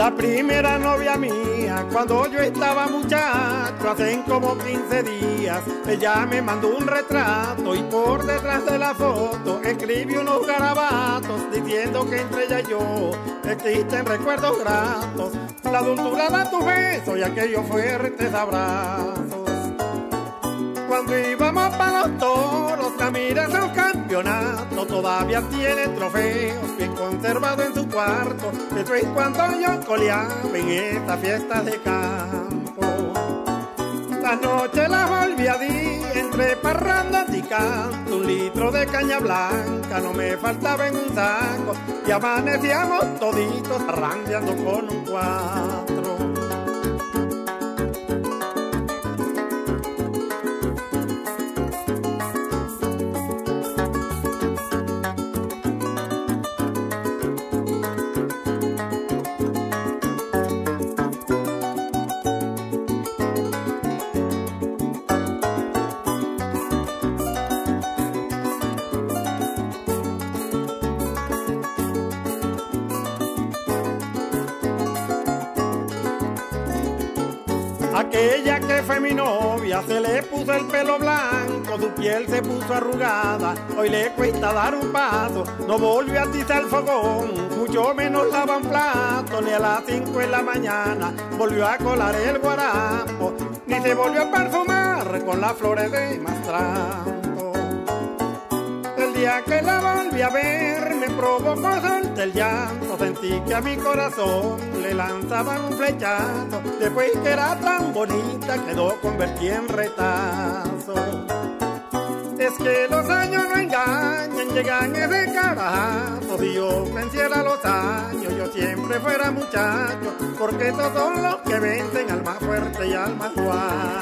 La primera novia mía, cuando yo estaba muchacho, hacen como 15 días, ella me mandó un retrato y por detrás de la foto escribí unos garabatos diciendo que entre ella y yo existen recuerdos gratos, la dulzura de tus besos y aquellos fuertes abrazos. Cuando íbamos para los toros, la mira en su campeonato, todavía tiene trofeos bien conservados en su cuarto. Eso es cuando yo coleaba en estas fiestas de campo. Las noches las volví a día entre parrandas y canto. Un litro de caña blanca no me faltaba en un saco y amanecíamos toditos arrandeando con un cuatro. Aquella que fue mi novia se le puso el pelo blanco, su piel se puso arrugada, hoy le cuesta dar un paso. No volvió a atizar el fogón, mucho menos lava un plato, ni a las 5 de la mañana volvió a colar el guarapo, ni se volvió a perfumar con las flores de Mastranto. El día que la volví a ver me provocó soltar el llanto, sentí que a mi corazón le lanzaban un flechazo, después que era tan bonita quedó convertida en retazo. Es que los años no engañan, llegan ese carajazo. Si yo venciera los años, yo siempre fuera muchacho, porque esos son los que vencen al más fuerte y al más guapo.